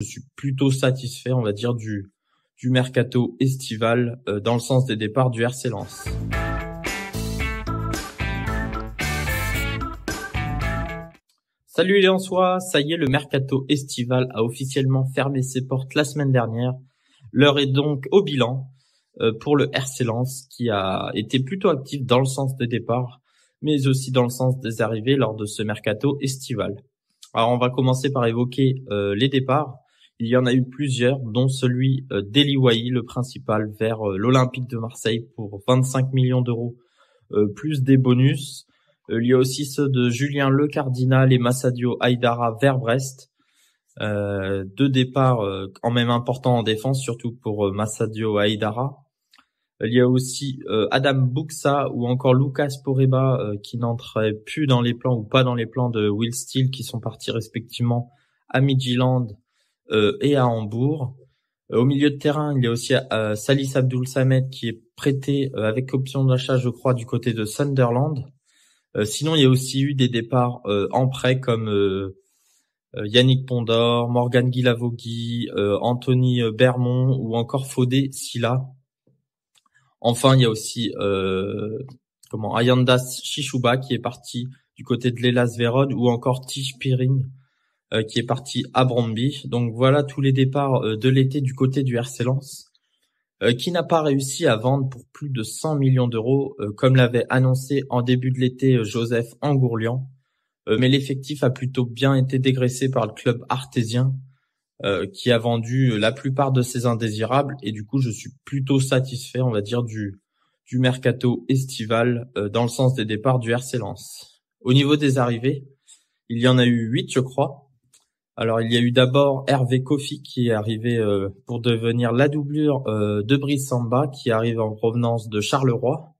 je suis plutôt satisfait, on va dire, du mercato estival dans le sens des départs du RC Lens. Salut les Lensois, ça y est, le mercato estival a officiellement fermé ses portes la semaine dernière. L'heure est donc au bilan pour le RC Lens qui a été plutôt actif dans le sens des départs, mais aussi dans le sens des arrivées lors de ce mercato estival. Alors on va commencer par évoquer les départs. Il y en a eu plusieurs, dont celui d'Eli Wahi, le principal, vers l'Olympique de Marseille pour 25 millions d'euros, plus des bonus. Il y a aussi ceux de Julien Le Cardinal et Massadio Haïdara vers Brest. Deux départs quand même importants en défense, surtout pour Massadio Haïdara. Il y a aussi Adam Bouxa ou encore Lucas Poreba qui n'entrait plus dans les plans ou pas dans les plans de Will Steele, qui sont partis respectivement à Midjiland et à Hambourg. Au milieu de terrain, il y a aussi Salis Abdul Samed qui est prêté avec option d'achat, je crois, du côté de Sunderland. Sinon, il y a aussi eu des départs en prêt comme Yannick Pondor, Morgan Guilavogui, Anthony Bermond ou encore Faudet Silla. Enfin, il y a aussi Ayanda Shishuba qui est parti du côté de l'Hellas Vérone ou encore Tish Pirine qui est parti à Bromby. Donc voilà tous les départs de l'été du côté du RC Lens, qui n'a pas réussi à vendre pour plus de 100 millions d'euros, comme l'avait annoncé en début de l'été Joseph Oughourlian. Mais l'effectif a plutôt bien été dégraissé par le club artésien, qui a vendu la plupart de ses indésirables. Et du coup, je suis plutôt satisfait, on va dire, du mercato estival, dans le sens des départs du RC Lens. Au niveau des arrivées, il y en a eu 8, je crois. Alors, il y a eu d'abord Hervé Koffi qui est arrivé pour devenir la doublure de Brice Samba, qui arrive en provenance de Charleroi.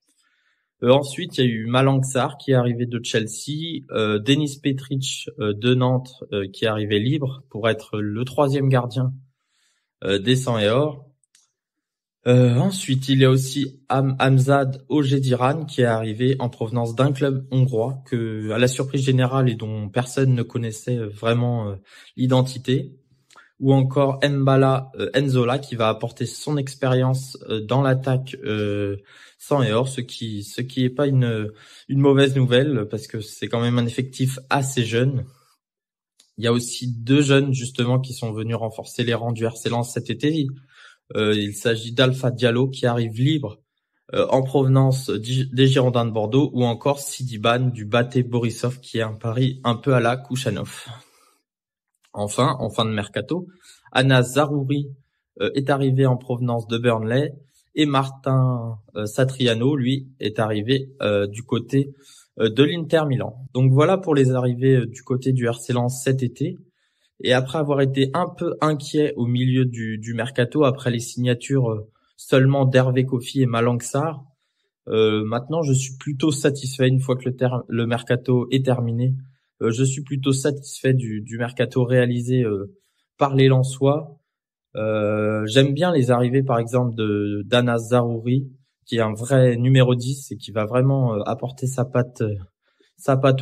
Ensuite, il y a eu Malang Sarr qui est arrivé de Chelsea, Denis Petric de Nantes qui est arrivé libre pour être le troisième gardien des Sang et Or. Ensuite, il y a aussi Hamzat Ojediran qui est arrivé en provenance d'un club hongrois que, à la surprise générale et dont personne ne connaissait vraiment l'identité, ou encore Mbala Enzola qui va apporter son expérience dans l'attaque Sang et Or, ce qui est pas une mauvaise nouvelle parce que c'est quand même un effectif assez jeune. Il y a aussi deux jeunes justement qui sont venus renforcer les rangs du RC Lens cet été. Il s'agit d'Alpha Diallo qui arrive libre en provenance des Girondins de Bordeaux, ou encore Sidibane du Baté Borisov qui est un pari un peu à la Kouchanov. Enfin, en fin de mercato, Anass Zaroury est arrivé en provenance de Burnley, et Martin Satriano, lui, est arrivé du côté de l'Inter Milan. Donc voilà pour les arrivées du côté du RC Lens cet été. Et après avoir été un peu inquiet au milieu du mercato, après les signatures seulement d'Hervé Koffi et Malang Sarr, maintenant je suis plutôt satisfait une fois que le mercato est terminé. Je suis plutôt satisfait du mercato réalisé par les Lensois. J'aime bien les arrivées par exemple d'Anass Zaroury, qui est un vrai numéro 10 et qui va vraiment apporter sa patte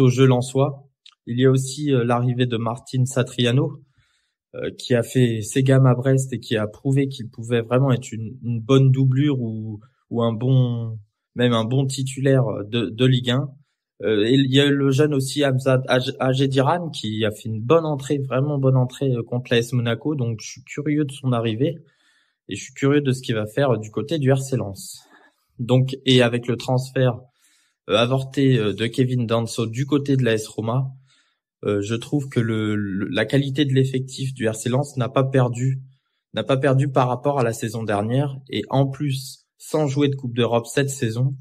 au jeu lensois. Il y a aussi l'arrivée de Martin Satriano, qui a fait ses gammes à Brest et qui a prouvé qu'il pouvait vraiment être une bonne doublure ou un bon titulaire de Ligue 1. Et il y a le jeune aussi Hamzat Ojediran qui a fait une bonne entrée contre l'AS Monaco. Donc je suis curieux de son arrivée et je suis curieux de ce qu'il va faire du côté du RC Lens. Donc, et avec le transfert avorté de Kevin Danso du côté de l'AS Roma, je trouve que la qualité de l'effectif du RC Lens n'a pas perdu par rapport à la saison dernière. Et en plus, sans jouer de Coupe d'Europe cette saison,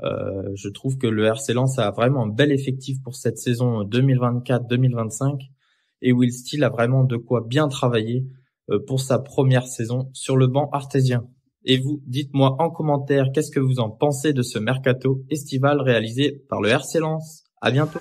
je trouve que le RC Lens a vraiment un bel effectif pour cette saison 2024-2025. Et Will Steele a vraiment de quoi bien travailler pour sa première saison sur le banc artésien. Et vous, dites-moi en commentaire qu'est-ce que vous en pensez de ce mercato estival réalisé par le RC Lens. À bientôt.